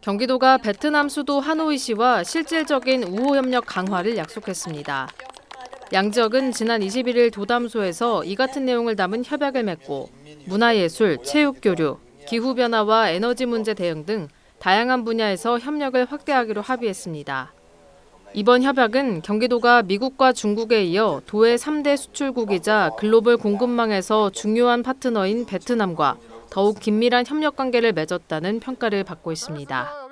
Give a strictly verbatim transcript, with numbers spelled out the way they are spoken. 경기도가 베트남 수도 하노이시와 실질적인 우호협력 강화를 약속했습니다. 양 지역은 지난 이십일일 도담소에서 이 같은 내용을 담은 협약을 맺고 문화예술, 체육교류, 기후변화와 에너지 문제 대응 등 다양한 분야에서 협력을 확대하기로 합의했습니다. 이번 협약은 경기도가 미국과 중국에 이어 도의 삼대 수출국이자 글로벌 공급망에서 중요한 파트너인 베트남과 더욱 긴밀한 협력 관계를 맺었다는 평가를 받고 있습니다.